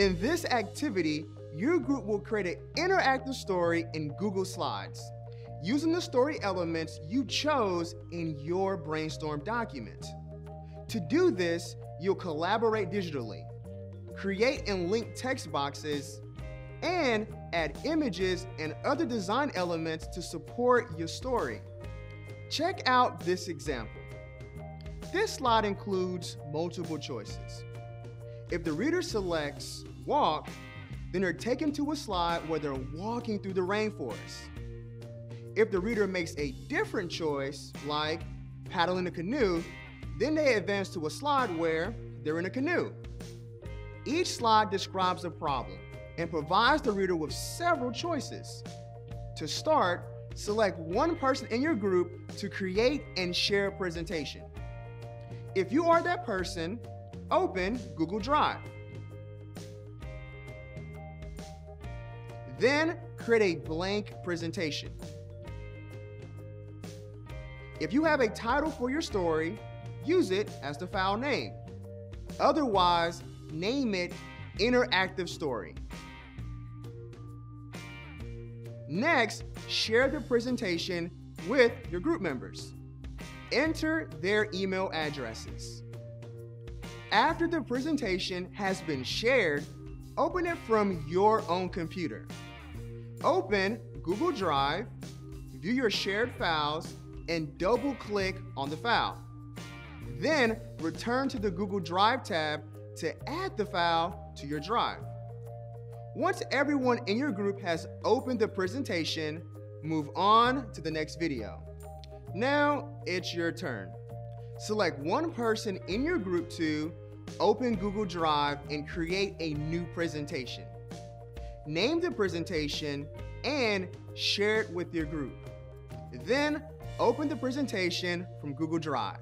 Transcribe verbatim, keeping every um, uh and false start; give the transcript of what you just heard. In this activity, your group will create an interactive story in Google Slides using the story elements you chose in your brainstorm document. To do this, you'll collaborate digitally, create and link text boxes, and add images and other design elements to support your story. Check out this example. This slide includes multiple choices. If the reader selects walk, then they're taken to a slide where they're walking through the rainforest. If the reader makes a different choice, like paddling a canoe, then they advance to a slide where they're in a canoe. Each slide describes a problem and provides the reader with several choices. To start, select one person in your group to create and share a presentation. If you are that person, open Google Drive. Then create a blank presentation. If you have a title for your story, use it as the file name. Otherwise, name it Interactive Story. Next, share the presentation with your group members. Enter their email addresses. After the presentation has been shared, open it from your own computer. Open Google Drive, view your shared files, and double-click on the file. Then return to the Google Drive tab to add the file to your drive. Once everyone in your group has opened the presentation, move on to the next video. Now it's your turn. Select one person in your group to open Google Drive and create a new presentation. Name the presentation and share it with your group. Then open the presentation from Google Drive.